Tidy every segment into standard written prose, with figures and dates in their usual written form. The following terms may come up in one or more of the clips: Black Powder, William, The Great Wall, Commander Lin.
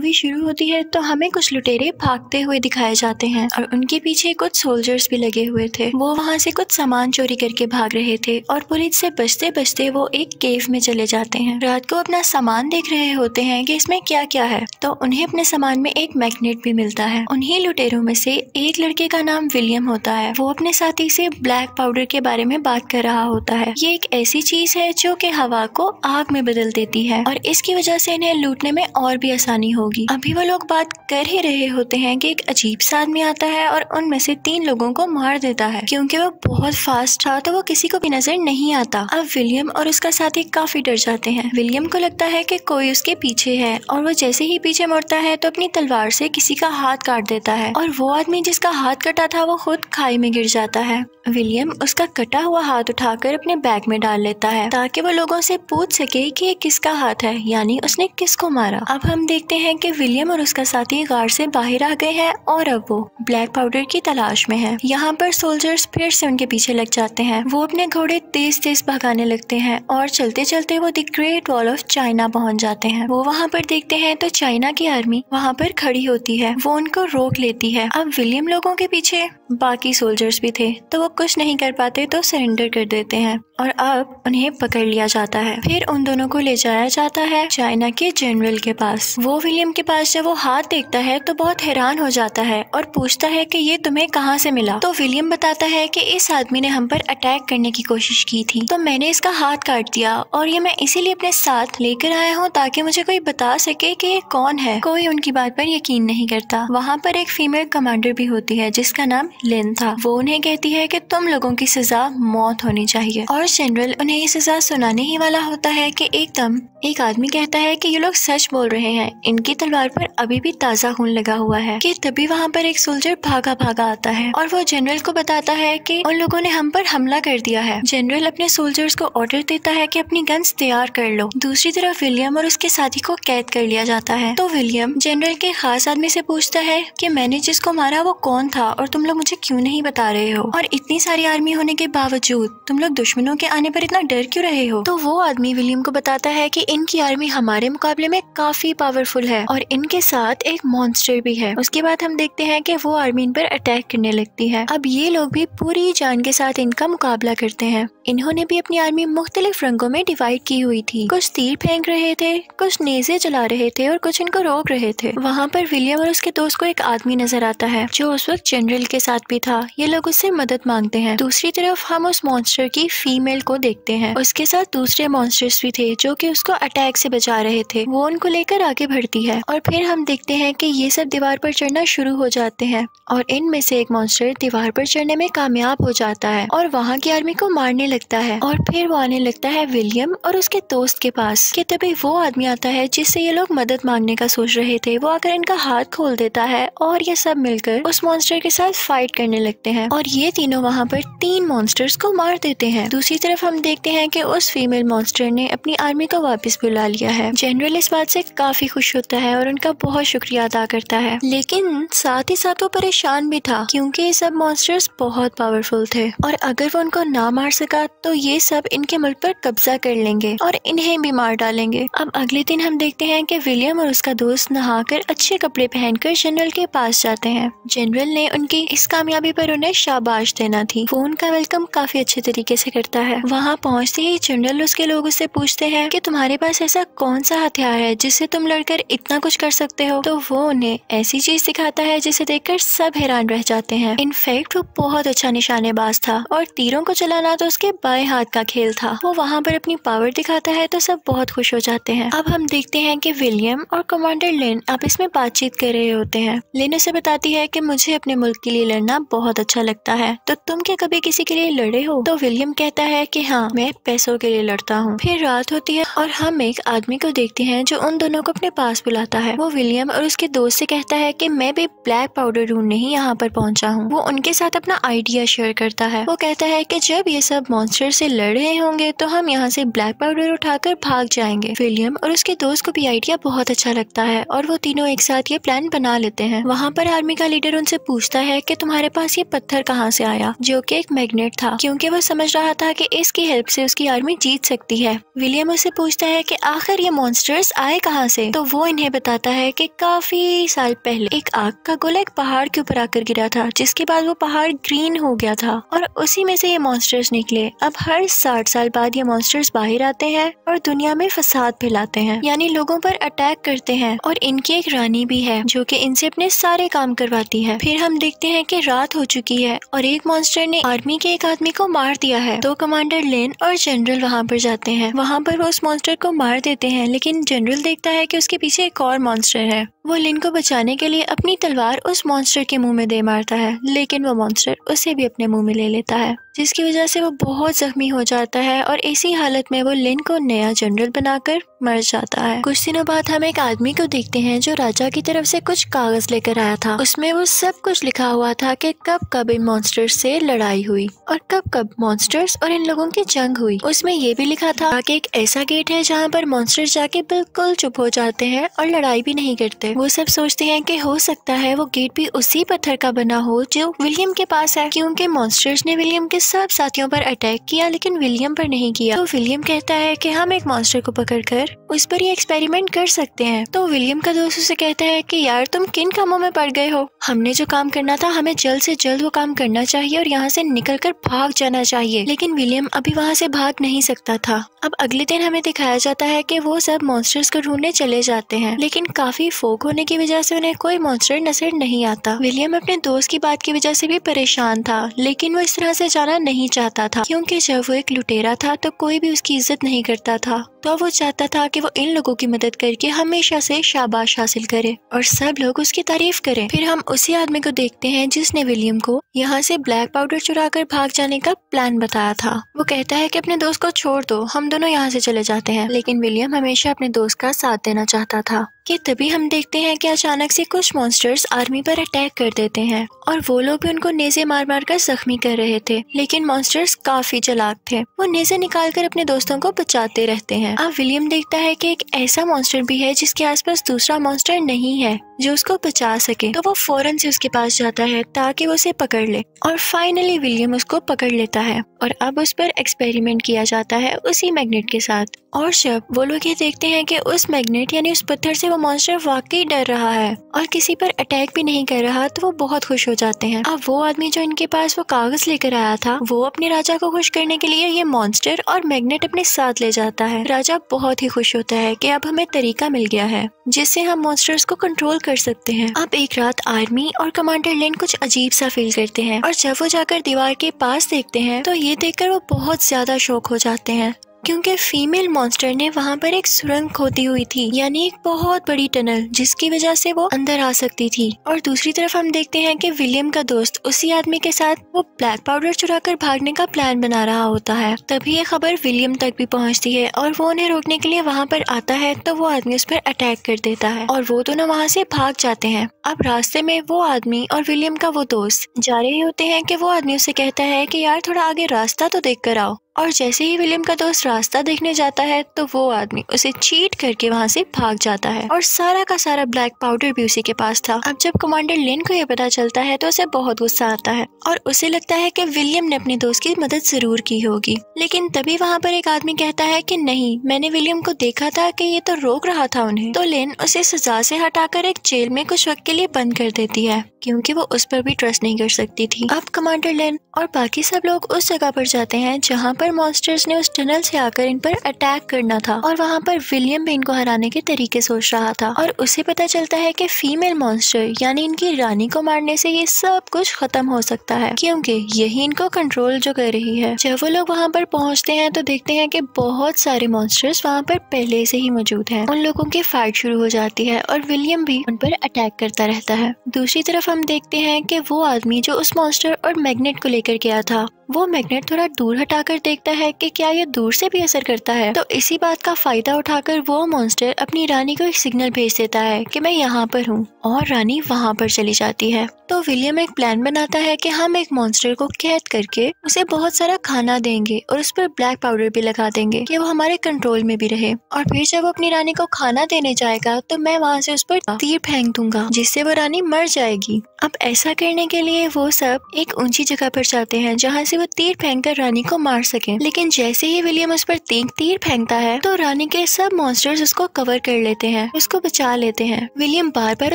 Movie शुरू होती है तो हमें कुछ लुटेरे भागते हुए दिखाए जाते हैं और उनके पीछे कुछ सोल्जर्स भी लगे हुए थे। वो वहाँ से कुछ सामान चोरी करके भाग रहे थे और पुलिस से बचते बचते वो एक केव में चले जाते हैं। रात को अपना सामान देख रहे होते हैं कि इसमें क्या क्या है, तो उन्हें अपने सामान में एक मैग्नेट भी मिलता है। उन्हीं लुटेरों में से एक लड़के का नाम विलियम होता है। वो अपने साथी से ब्लैक पाउडर के बारे में बात कर रहा होता है। ये एक ऐसी चीज है जो कि हवा को आग में बदल देती है और इसकी वजह से इन्हें लूटने में और भी आसानी होगी। अभी वो लोग बात कर ही रहे होते हैं कि एक अजीब सा आदमी आता है और उनमें से 3 लोगों को मार देता है। क्योंकि वो बहुत फास्ट था तो वो किसी को भी नजर नहीं आता। अब विलियम और उसका साथी काफी डर जाते हैं। विलियम को लगता है कि कोई उसके पीछे है और वो जैसे ही पीछे मुड़ता है तो अपनी तलवार से किसी का हाथ काट देता है और वो आदमी जिसका हाथ कटा था वो खुद खाई में गिर जाता है। विलियम उसका कटा हुआ हाथ उठाकर अपने बैग में डाल लेता है ताकि वो लोगों से पूछ सके कि ये किसका हाथ है, यानी उसने किसको मारा। अब हम देखते हैं कि विलियम और उसका साथी गार से बाहर आ गए हैं और अब वो ब्लैक पाउडर की तलाश में है। यहाँ पर सोल्जर्स फिर से उनके पीछे लग जाते हैं। वो अपने घोड़े तेज तेज भगाने लगते हैं और चलते चलते वो the great wall of China पहुँच जाते हैं। वो वहाँ पर देखते हैं तो चाइना की आर्मी वहाँ पर खड़ी होती है। वो उनको रोक लेती है। अब विलियम लोगों के पीछे बाकी सोल्जर्स भी थे तो वो कुछ नहीं कर पाते तो सरेंडर कर देते हैं और अब उन्हें पकड़ लिया जाता है। फिर उन दोनों को ले जाया जाता है चाइना के जनरल के पास। वो विलियम के पास जब वो हाथ देखता है तो बहुत हैरान हो जाता है और पूछता है कि ये तुम्हें कहाँ से मिला। तो विलियम बताता है कि इस आदमी ने हम पर अटैक करने की कोशिश की थी तो मैंने इसका हाथ काट दिया और ये मैं इसीलिए अपने साथ लेकर आया हूँ ताकि मुझे कोई बता सके कि ये कौन है। कोई उनकी बात पर यकीन नहीं करता। वहाँ पर एक फीमेल कमांडर भी होती है जिसका नाम लिन था। वो उन्हें कहती है कि तुम लोगों की सजा मौत होनी चाहिए और जनरल उन्हें ये सजा सुनाने ही वाला होता है कि एकदम एक आदमी कहता है कि ये लोग सच बोल रहे हैं, इनकी तलवार पर अभी भी ताज़ा खून लगा हुआ है कि तभी वहाँ पर एक सोल्जर भागा भागा आता है और वो जनरल को बताता है कि उन लोगों ने हम पर हमला कर दिया है। जनरल अपने सोल्जर्स को ऑर्डर देता है कि अपनी गन्स तैयार कर लो। दूसरी तरफ विलियम और उसके साथी को कैद कर लिया जाता है। तो विलियम जनरल के खास आदमी से पूछता है कि मैंने जिसको मारा वो कौन था और तुम लोग मुझे क्यों नहीं बता रहे हो और इतनी सारी आर्मी होने के बावजूद तुम लोग दुश्मनों के आने पर इतना डर क्यों रहे हो। तो वो आदमी विलियम को बताता है कि इनकी आर्मी हमारे मुकाबले में काफी पावरफुल है और इनके साथ एक मॉन्स्टर भी है। उसके बाद हम देखते हैं कि वो आर्मी इन पर अटैक करने लगती है। अब ये लोग भी पूरी जान के साथ इनका मुकाबला करते हैं। इन्होंने भी अपनी आर्मी मुख्तलिफ रंगों में डिवाइड की हुई थी। कुछ तीर फेंक रहे थे, कुछ नेज़े चला रहे थे और कुछ इनको रोक रहे थे। वहाँ पर विलियम और उसके दोस्त को एक आदमी नजर आता है जो उस वक्त जनरल के साथ भी था। ये लोग उससे मदद मांगते हैं। दूसरी तरफ हम उस मॉन्स्टर की फीमेल को देखते हैं। उसके साथ दूसरे मॉन्स्टर्स भी थे जो कि उसको अटैक से बचा रहे थे। वो उनको लेकर आगे बढ़ती है और फिर हम देखते हैं कि ये सब दीवार पर चढ़ना शुरू हो जाते हैं और इनमें से एक मॉन्स्टर दीवार पर चढ़ने में कामयाब हो जाता है और वहाँ की आर्मी को मारने लगता है और फिर वो आने लगता है विलियम और उसके दोस्त के पास कि तभी वो आदमी आता है जिससे ये लोग मदद मांगने का सोच रहे थे। वो आकर इनका हाथ खोल देता है और ये सब मिलकर उस मॉन्स्टर के साथ फाइट करने लगते हैं और ये तीनों वहाँ पर 3 मॉन्स्टर्स को मार देते हैं। दूसरी तरफ हम देखते हैं कि उस फीमेल मॉन्स्टर ने अपनी आर्मी को वापस बुला लिया है। जनरल इस बात से काफी खुश होता है और उनका बहुत शुक्रिया अदा करता है, लेकिन साथ ही साथ वो परेशान भी था क्योंकि ये सब मॉन्स्टर्स बहुत पावरफुल थे और अगर वो उनको ना मार सका तो ये सब इनके मुल्क पर कब्जा कर लेंगे और इन्हें भी मार डालेंगे। अब अगले दिन हम देखते हैं कि विलियम और उसका दोस्त नहाकर अच्छे कपड़े पहनकर जनरल के पास जाते हैं। जनरल ने उनकी इस कामयाबी पर उन्हें शाबाश देना थी। वो उनका वेलकम काफी अच्छे तरीके से करता है। वहाँ पहुँचते ही जनरल उसके लोगों से पूछते हैं कि तुम्हारे पास ऐसा कौन सा हथियार है जिससे तुम लड़कर इतना कुछ कर सकते हो। तो वो उन्हें ऐसी चीज दिखाता है जिसे देखकर सब हैरान रह जाते हैं। इनफैक्ट वो बहुत अच्छा निशानेबाज था और तीरों को चलाना तो उसके बाएं हाथ का खेल था। वो वहाँ पर अपनी पावर दिखाता है तो सब बहुत खुश हो जाते हैं। अब हम देखते हैं कि विलियम और कमांडर लिन आपस में बातचीत कर रहे होते हैं। लिन उसे बताती है कि मुझे अपने मुल्क के लिए लड़ना बहुत अच्छा लगता है, तो तुम क्या कभी किसी के लिए लड़े हो। तो विलियम कहता है कि हाँ, मैं पैसों के लिए लड़ता हूँ। फिर रात होती है और हम एक आदमी को देखते हैं जो उन दोनों को अपने पास बुलाता है। वो विलियम और उसके दोस्त से कहता है कि मैं भी ब्लैक पाउडर ढूंढने ही यहाँ पर पहुँचा हूँ। वो उनके साथ अपना आइडिया शेयर करता है। वो कहता है कि जब ये सब मॉन्स्टर से लड़ रहे होंगे तो हम यहाँ से ब्लैक पाउडर उठाकर भाग जाएंगे। विलियम और उसके दोस्त को भी आइडिया बहुत अच्छा लगता है और वो तीनों एक साथ ये प्लान बना लेते हैं। वहाँ पर आर्मी का लीडर उनसे पूछता है कि हमारे पास ये पत्थर कहाँ से आया, जो कि एक मैग्नेट था, क्योंकि वो समझ रहा था कि इसकी हेल्प से उसकी आर्मी जीत सकती है। विलियम उससे पूछता है कि आखिर ये मॉन्स्टर्स आए कहाँ से, तो वो इन्हें बताता है कि काफी साल पहले एक आग का गोला एक पहाड़ के ऊपर आकर गिरा था, जिसके बाद वो पहाड़ ग्रीन हो गया था और उसी में से ये मॉन्स्टर्स निकले। अब हर 60 साल बाद ये मॉन्स्टर्स बाहर आते हैं और दुनिया में फसाद फैलाते हैं, यानी लोगों पर अटैक करते हैं। और इनकी एक रानी भी है जो कि इनसे अपने सारे काम करवाती है। फिर हम देखते हैं कि रात हो चुकी है और एक मॉन्स्टर ने आर्मी के एक आदमी को मार दिया है, तो कमांडर लिन और जनरल वहाँ पर जाते हैं। वहाँ पर वो उस मॉन्स्टर को मार देते हैं, लेकिन जनरल देखता है कि उसके पीछे एक और मॉन्स्टर है। वो लिन को बचाने के लिए अपनी तलवार उस मॉन्स्टर के मुंह में दे मारता है, लेकिन वो मॉन्स्टर उसे भी अपने मुंह में ले लेता है, जिसकी वजह से वो बहुत जख्मी हो जाता है और इसी हालत में वो लिन को नया जनरल बनाकर मर जाता है। कुछ दिनों बाद हम एक आदमी को देखते हैं जो राजा की तरफ से कुछ कागज लेकर आया था। उसमें वो सब कुछ लिखा हुआ था कि कब कब इन मॉन्स्टर्स से लड़ाई हुई और कब कब मॉन्स्टर्स और इन लोगों की जंग हुई। उसमें ये भी लिखा था कि एक ऐसा गेट है जहाँ पर मॉन्स्टर्स जाके बिल्कुल चुप हो जाते हैं और लड़ाई भी नहीं करते। वो सब सोचते हैं कि हो सकता है वो गेट भी उसी पत्थर का बना हो जो विलियम के पास है, क्योंकि मॉन्स्टर्स ने विलियम के सब साथियों पर अटैक किया लेकिन विलियम पर नहीं किया। तो विलियम कहता है कि हम एक मॉन्स्टर को पकड़कर उस पर ये एक्सपेरिमेंट कर सकते हैं। तो विलियम का दोस्त उसे कहता है कि यार तुम किन कामों में पड़ गए हो, हमने जो काम करना था हमें जल्द से जल्द वो काम करना चाहिए और यहाँ से निकलकर भाग जाना चाहिए। लेकिन विलियम अभी वहाँ से भाग नहीं सकता था। अब अगले दिन हमें दिखाया जाता है कि वो सब मॉन्स्टर्स को ढूंढने चले जाते हैं, लेकिन काफी फोग होने की वजह से उन्हें कोई मॉन्स्टर नजर नहीं आता। विलियम अपने दोस्त की बात की वजह से भी परेशान था, लेकिन वो इस तरह से जाना नहीं चाहता था, क्योंकि जब वो एक लुटेरा था तो कोई भी उसकी इज्जत नहीं करता था। तो वो चाहता था कि वो इन लोगों की मदद करके हमेशा से शाबाश हासिल करे और सब लोग उसकी तारीफ करें। फिर हम उसी आदमी को देखते हैं जिसने विलियम को यहाँ से ब्लैक पाउडर चुराकर भाग जाने का प्लान बताया था। वो कहता है कि अपने दोस्त को छोड़ दो, हम दोनों यहाँ से चले जाते हैं। लेकिन विलियम हमेशा अपने दोस्त का साथ देना चाहता था कि तभी हम देखते हैं कि अचानक से कुछ मॉन्स्टर्स आर्मी पर अटैक कर देते हैं और वो लोग भी उनको नेज़े मार मार कर जख्मी कर रहे थे, लेकिन मॉन्स्टर्स काफी चालाक थे, वो नेज़े निकाल कर अपने दोस्तों को बचाते रहते हैं। अब विलियम देखता है कि एक ऐसा मॉन्स्टर भी है जिसके आसपास दूसरा मॉन्स्टर नहीं है जो उसको बचा सके, तो वो फौरन से उसके पास जाता है ताकि वो उसे पकड़ ले और फाइनली विलियम उसको पकड़ लेता है और अब उस पर एक्सपेरिमेंट किया जाता है उसी मैग्नेट के साथ। और जब वो लोग ये देखते हैं कि उस मैग्नेट यानी उस पत्थर से वो मॉन्स्टर वाकई डर रहा है और किसी पर अटैक भी नहीं कर रहा, तो वो बहुत खुश हो जाते हैं। अब वो आदमी जो इनके पास वो कागज लेकर आया था, वो अपने राजा को खुश करने के लिए ये मॉन्स्टर और मैग्नेट अपने साथ ले जाता है। राजा बहुत ही खुश होता है कि अब हमें तरीका मिल गया है जिससे हम मॉन्स्टर्स को कंट्रोल कर सकते हैं। अब एक रात आर्मी और कमांडर लिन कुछ अजीब सा फील करते हैं और जब वो जाकर दीवार के पास देखते हैं तो ये देखकर वो बहुत ज्यादा शौक हो जाते हैं, क्योंकि फीमेल मॉन्स्टर ने वहाँ पर एक सुरंग खोदी हुई थी, यानी एक बहुत बड़ी टनल जिसकी वजह से वो अंदर आ सकती थी। और दूसरी तरफ हम देखते हैं कि विलियम का दोस्त उसी आदमी के साथ वो ब्लैक पाउडर चुराकर भागने का प्लान बना रहा होता है। तभी ये खबर विलियम तक भी पहुँचती है और वो उन्हें रोकने के लिए वहाँ पर आता है, तो वो आदमी उस पर अटैक कर देता है और वो दोनों वहाँ से भाग जाते हैं। अब रास्ते में वो आदमी और विलियम का वो दोस्त जा रहे होते हैं कि वो आदमी उसे कहता है कि यार थोड़ा आगे रास्ता तो देख कर आओ, और जैसे ही विलियम का दोस्त रास्ता देखने जाता है तो वो आदमी उसे चीट करके वहाँ से भाग जाता है और सारा का सारा ब्लैक पाउडर भी उसी के पास था। अब जब कमांडर लिन को ये पता चलता है तो उसे बहुत गुस्सा आता है और उसे लगता है कि विलियम ने अपने दोस्त की मदद जरूर की होगी। लेकिन तभी वहाँ पर एक आदमी कहता है कि नहीं, मैंने विलियम को देखा था कि ये तो रोक रहा था उन्हें। तो लिन उसे सजा से हटाकर एक जेल में कुछ वक्त के लिए बंद कर देती है, क्योंकि वो उस पर भी ट्रस्ट नहीं कर सकती थी। अब कमांडर लिन और बाकी सब लोग उस जगह पर जाते हैं जहाँ पर मॉन्स्टर्स ने उस टनल से आकर इन पर अटैक करना था और वहाँ पर विलियम भी इनको हराने के तरीके सोच रहा था। और उसे पता चलता है कि फीमेल मॉन्स्टर यानी इनकी रानी को मारने से ये सब कुछ खत्म हो सकता है, क्योंकि यही इनको कंट्रोल जो कर रही है। जब वो लोग वहाँ पर पहुँचते हैं तो देखते हैं कि बहुत सारे मॉन्स्टर्स वहाँ पर पहले से ही मौजूद है। उन लोगों की फाइट शुरू हो जाती है और विलियम भी उन पर अटैक करता रहता है। दूसरी तरफ हम देखते हैं कि वो आदमी जो उस मॉन्स्टर और मैग्नेट को लेकर गया था, वो मैग्नेट थोड़ा दूर हटाकर देखता है कि क्या यह दूर से भी असर करता है। तो इसी बात का फायदा उठाकर वो मॉन्स्टर अपनी रानी को एक सिग्नल भेज देता है कि मैं यहाँ पर हूँ, और रानी वहाँ पर चली जाती है। तो विलियम एक प्लान बनाता है कि हम एक मॉन्स्टर को कैद करके उसे बहुत सारा खाना देंगे और उस पर ब्लैक पाउडर भी लगा देंगे कि वो हमारे कंट्रोल में भी रहे, और फिर जब अपनी रानी को खाना देने जाएगा तो मैं वहाँ से उस पर तीर फेंक दूंगा जिससे वो रानी मर जाएगी। अब ऐसा करने के लिए वो सब एक ऊंची जगह पर जाते हैं जहाँ से वो तीर फेंककर रानी को मार सके, लेकिन जैसे ही विलियम उस पर तीर फेंकता है तो रानी के सब मॉन्स्टर्स उसको कवर कर लेते हैं, उसको बचा लेते हैं। विलियम बार बार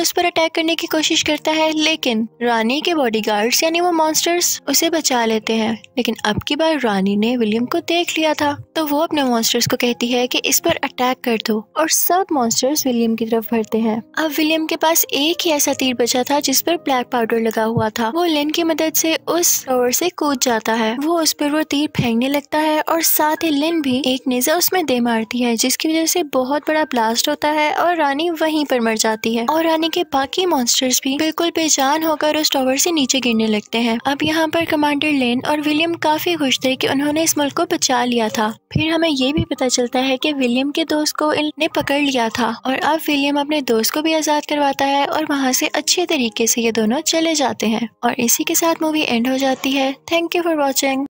उस पर अटैक करने की कोशिश करता है लेकिन रानी के बॉडीगार्ड्स यानी वो मॉन्स्टर्स उसे बचा लेते हैं। लेकिन अब की बार रानी ने विलियम को देख लिया था तो वो अपने मॉन्स्टर्स को कहती है कि इस पर अटैक कर दो, और सब मॉन्स्टर्स विलियम की तरफ बढ़ते हैं। अब विलियम के पास एक ही ऐसा तीर बचा था जिस पर ब्लैक पाउडर लगा हुआ था। वो लिन की मदद से उस टॉवर से कूद जाता है, वो उस पर वो तीर फेंकने लगता है और साथ ही लिन भी एक नेजा उसमें दे मारती है जिसकी वजह से बहुत बड़ा ब्लास्ट होता है और रानी वहीं पर मर जाती है, और रानी के बाकी मॉन्स्टर्स भी बिल्कुल बेजान होकर उस टॉवर से नीचे गिरने लगते हैं। अब यहाँ पर कमांडर लिन और विलियम काफी खुश थे कि उन्होंने इस मुल्क को बचा लिया था। फिर हमें ये भी पता चलता है कि विलियम के दोस्त को इन्होंने पकड़ लिया था, और अब विलियम अपने दोस्त को भी आजाद करवाता है और वहाँ से अच्छे तरीके से ये दोनों चले जाते हैं। और इसी के साथ मूवी एंड हो जाती है। Thank you for watching.